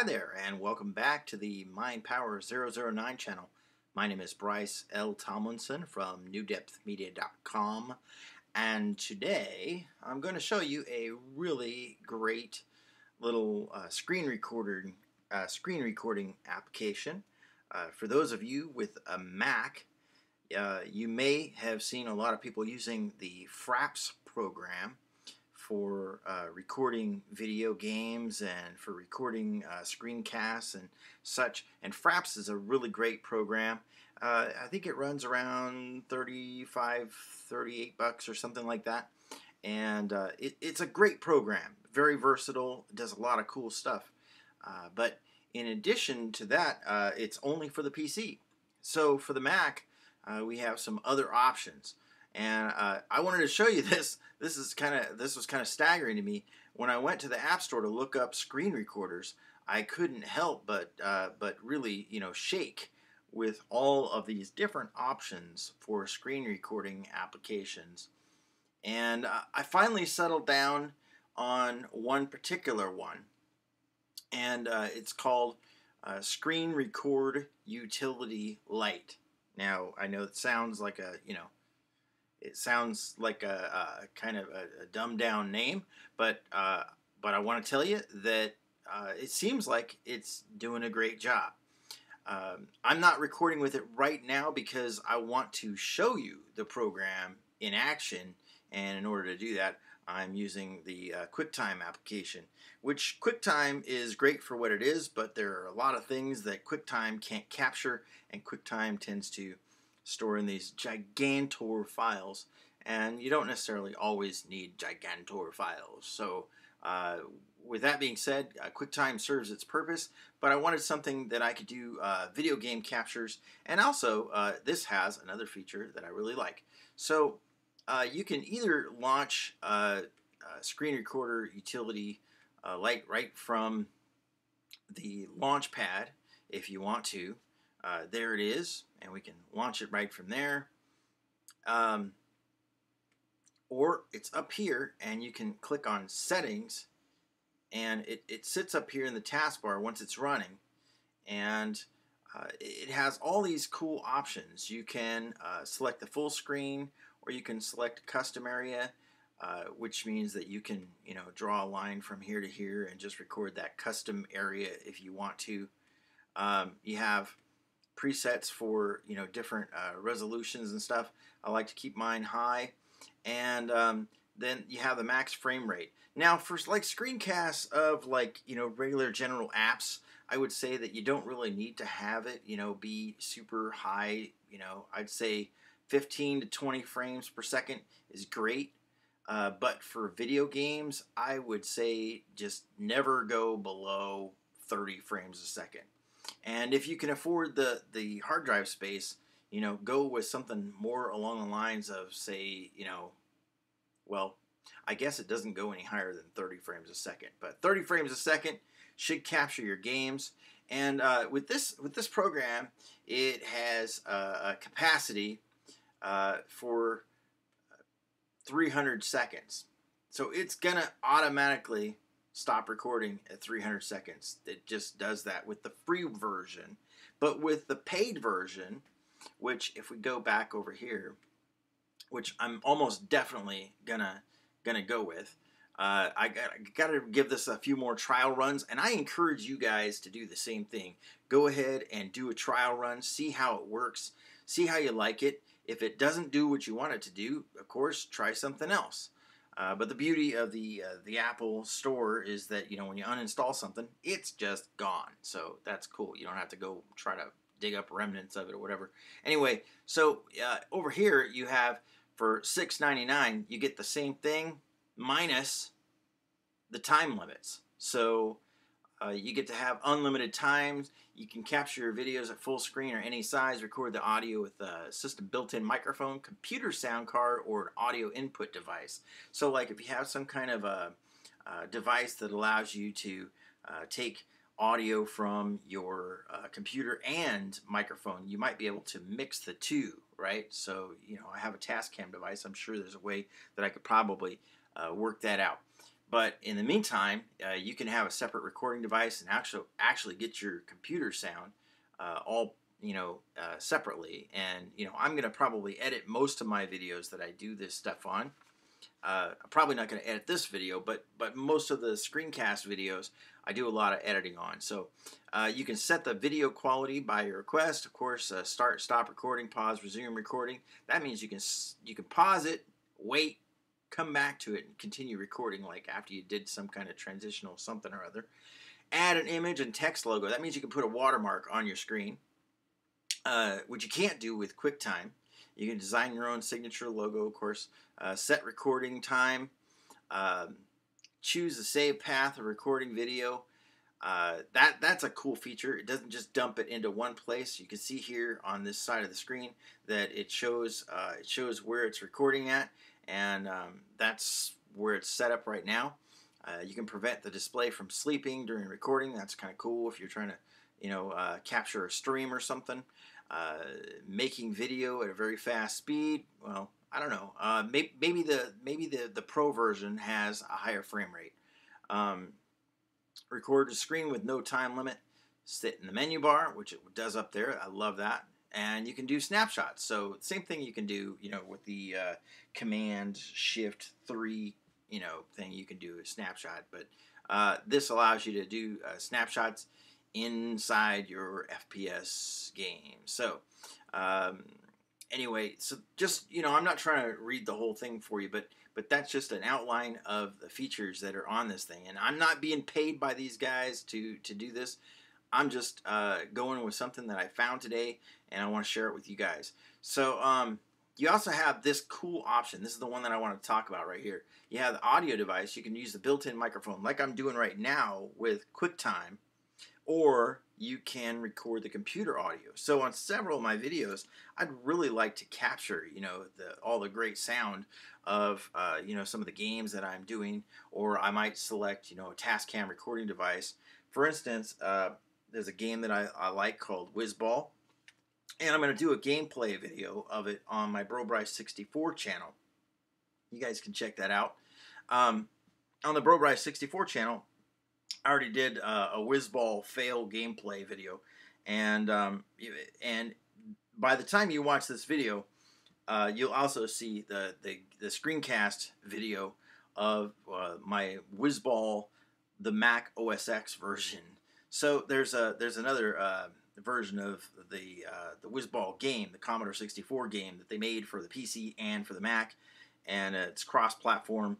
Hi there, and welcome back to the MindPower009 channel. My name is Bryce L. Tomlinson from NewDepthMedia.com, and today I'm going to show you a really great little screen recording application. For those of you with a Mac, you may have seen a lot of people using the FRAPS program for recording video games and for recording screencasts and such. And FRAPS is a really great program. I think it runs around $38 or something like that. And it's a great program, very versatile, does a lot of cool stuff. But in addition to that, it's only for the PC. So for the Mac, we have some other options. And I wanted to show you this. This was kind of staggering to me when I went to the App Store to look up screen recorders. I couldn't help but really, you know, shake with all of these different options for screen recording applications. And I finally settled down on one particular one, and it's called Screen Record Utility Light. Now I know it sounds like a, you know, it sounds like a kind of a dumbed-down name, but I want to tell you that it seems like it's doing a great job. I'm not recording with it right now because I want to show you the program in action, and in order to do that, I'm using the QuickTime application, which QuickTime is great for what it is, but there are a lot of things that QuickTime can't capture, and QuickTime tends to store in these gigantor files, and you don't necessarily always need gigantor files. So with that being said, QuickTime serves its purpose, but I wanted something that I could do video game captures, and also this has another feature that I really like. So you can either launch a Screen Recorder Utility Light right from the launch pad if you want to. There it is, and we can launch it right from there. Or it's up here, and you can click on Settings, and it sits up here in the taskbar once it's running. And it has all these cool options. You can select the full screen, or you can select custom area, which means that you can, you know, draw a line from here to here and just record that custom area if you want to. You have presets for, you know, different resolutions and stuff. I like to keep mine high, and then you have the max frame rate. Now, for like screencasts of, like, you know, regular general apps, I would say that you don't really need to have it, you know, be super high. You know, I'd say 15 to 20 frames per second is great, but for video games, I would say just never go below 30 frames a second. And if you can afford the hard drive space, you know, go with something more along the lines of, say, you know, well, I guess it doesn't go any higher than 30 frames a second, but 30 frames a second should capture your games. And with this program, it has a capacity for 300 seconds. So it's gonna automatically stop recording at 300 seconds. It just does that with the free version. But with the paid version, which if we go back over here, which I'm almost definitely gonna go with, I gotta give this a few more trial runs, and I encourage you guys to do the same thing. Go ahead and do a trial run, see how it works, see how you like it. If it doesn't do what you want it to do, of course, try something else. But the beauty of the Apple Store is that, you know, when you uninstall something, it's just gone. So that's cool. You don't have to go try to dig up remnants of it or whatever. Anyway, so over here you have, for $6.99, you get the same thing minus the time limits. So you get to have unlimited times. You can capture your videos at full screen or any size, record the audio with a system built-in microphone, computer sound card, or an audio input device. So, like, if you have some kind of a device that allows you to take audio from your computer and microphone, you might be able to mix the two, right? So, you know, I have a Tascam device. I'm sure there's a way that I could probably work that out. But in the meantime, you can have a separate recording device and actually get your computer sound all separately. And I'm going to probably edit most of my videos that I do this stuff on. I'm probably not going to edit this video, but most of the screencast videos I do a lot of editing on. So you can set the video quality by your request. Of course, start, stop recording, pause, resume recording. That means you can pause it, wait, come back to it, and continue recording like after you did some kind of transitional something or other. Add an image and text logo. That means you can put a watermark on your screen, which you can't do with QuickTime. You can design your own signature logo, of course. Set recording time. Choose the save path of recording video. That's a cool feature. It doesn't just dump it into one place. You can see here on this side of the screen that it shows where it's recording at, and that's where it's set up right now. You can prevent the display from sleeping during recording. That's kind of cool if you're trying to capture a stream or something. Making video at a very fast speed. Well, I don't know. Maybe the pro version has a higher frame rate. Record to screen with no time limit. Sit in the menu bar, which it does up there. I love that. And you can do snapshots. So same thing you can do, with the Command Shift 3, thing. You can do a snapshot, but this allows you to do snapshots inside your FPS game. So anyway, so just I'm not trying to read the whole thing for you, but that's just an outline of the features that are on this thing. And I'm not being paid by these guys to do this. I'm just going with something that I found today, and I want to share it with you guys. So you also have this cool option. This is the one that I want to talk about right here. You have the audio device. You can use the built-in microphone like I'm doing right now with QuickTime, or you can record the computer audio. So on several of my videos, I'd really like to capture, all the great sound of, some of the games that I'm doing, or I might select, a Tascam recording device. For instance, there's a game that I like called Wizball, and I'm going to do a gameplay video of it on my Bro Bryce 64 channel. You guys can check that out. On the Bro Bryce 64 channel, I already did a Wizball fail gameplay video, and by the time you watch this video, you'll also see the screencast video of my Wizball, the Mac OS X version. So there's another version of the Wizball game, the Commodore 64 game that they made for the PC and for the Mac, and it's cross-platform.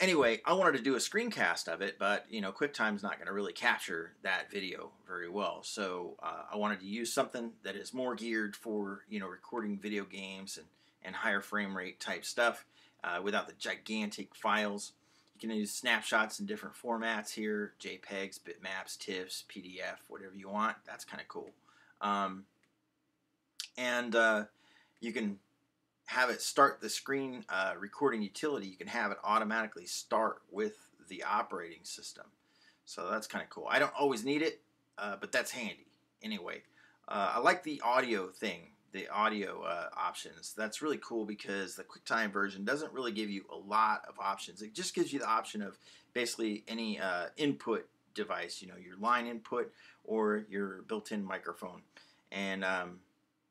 Anyway, I wanted to do a screencast of it, but, QuickTime's not going to really capture that video very well. So I wanted to use something that is more geared for, recording video games and higher frame rate type stuff without the gigantic files. You can use snapshots in different formats here, JPEGs, bitmaps, TIFFs, PDF, whatever you want. That's kind of cool. You can have it start the screen recording utility. You can have it automatically start with the operating system. So that's kind of cool. I don't always need it, but that's handy. Anyway, I like the audio thing, the audio options. That's really cool because the QuickTime version doesn't really give you a lot of options. It just gives you the option of basically any input device, your line input or your built-in microphone. And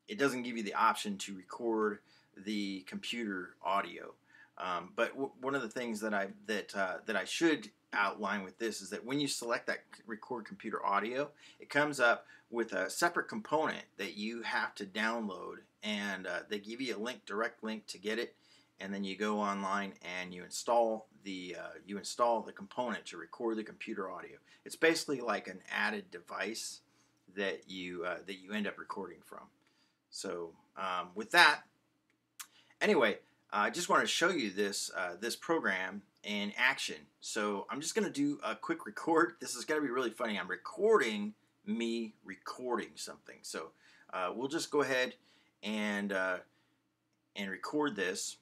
it doesn't give you the option to record the computer audio, but one of the things that I should outline with this is that when you select that record computer audio, it comes up with a separate component that you have to download, and they give you a link, direct link to get it, and then you go online and you install the component to record the computer audio. It's basically like an added device that you end up recording from. So with that. Anyway, I just want to show you this this program in action. So I'm just going to do a quick record. This is going to be really funny. I'm recording me recording something. So we'll just go ahead and record this.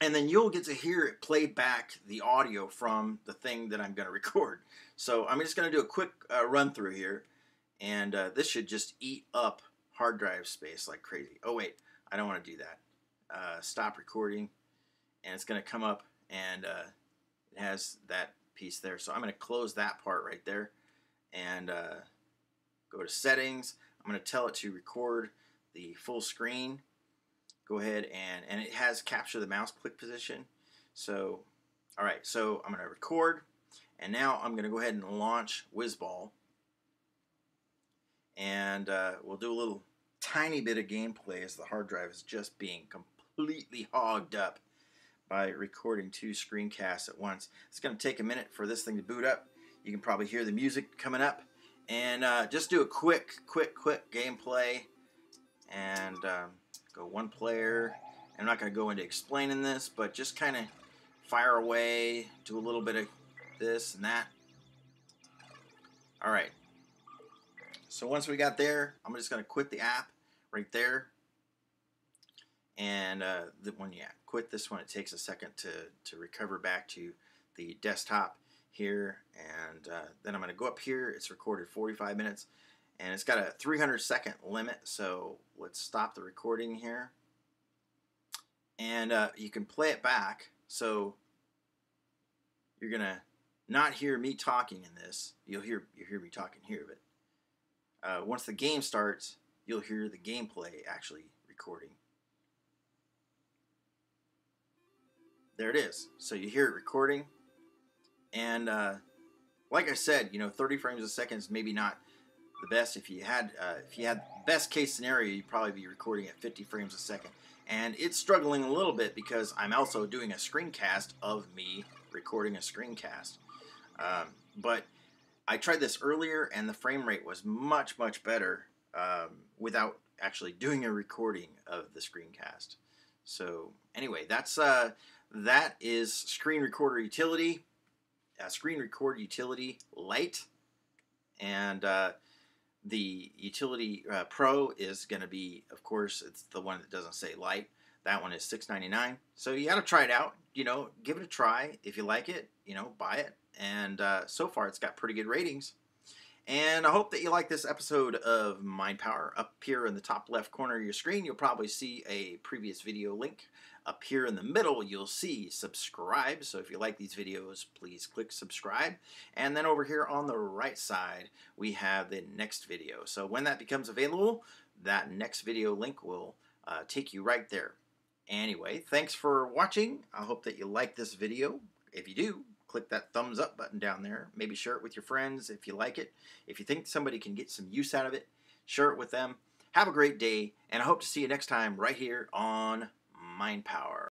And then you'll get to hear it play back the audio from the thing that I'm going to record. So I'm just going to do a quick run through here. And this should just eat up hard drive space like crazy. Oh, wait. I don't want to do that. Stop recording, and it's going to come up, and It has that piece there. So I'm going to close that part right there and go to settings. I'm going to tell it to record the full screen. Go ahead and it has capture the mouse click position. So, all right, so I'm going to record, and now I'm going to go ahead and launch Wizball. And we'll do a little tiny bit of gameplay as the hard drive is just being completely hogged up by recording two screencasts at once. It's going to take a minute for this thing to boot up. You can probably hear the music coming up. And just do a quick gameplay. And go one player. I'm not going to go into explaining this, but just kind of fire away. Do a little bit of this and that. All right. So once we got there, I'm just going to quit the app right there. And when you quit this one, it takes a second to recover back to the desktop here. And then I'm going to go up here. It's recorded 45 minutes. And it's got a 300-second limit. So let's stop the recording here. And you can play it back. So you're going to not hear me talking in this. You'll hear me talking here, but once the game starts, you'll hear the gameplay actually recording. There it is. So you hear it recording, and like I said, you know, 30 frames a second is maybe not the best. If you had best case scenario, you'd probably be recording at 50 frames a second. And it's struggling a little bit because I'm also doing a screencast of me recording a screencast, but I tried this earlier, and the frame rate was much, much better without actually doing a recording of the screencast. So anyway, that is Screen Recorder Utility, Screen Record Utility Light, and the Utility Pro is going to be, of course, it's the one that doesn't say Light. That one is $6.99. So you got to try it out. You know, give it a try. If you like it, you know, buy it. And so far, it's got pretty good ratings. And I hope that you like this episode of Mind Power. Up here in the top left corner of your screen, you'll probably see a previous video link. Up here in the middle, you'll see subscribe. So if you like these videos, please click subscribe. And then over here on the right side, we have the next video. So when that becomes available, that next video link will take you right there. Anyway, thanks for watching. I hope that you like this video. If you do, click that thumbs up button down there. Maybe share it with your friends if you like it. If you think somebody can get some use out of it, share it with them. Have a great day, and I hope to see you next time right here on Mind Power.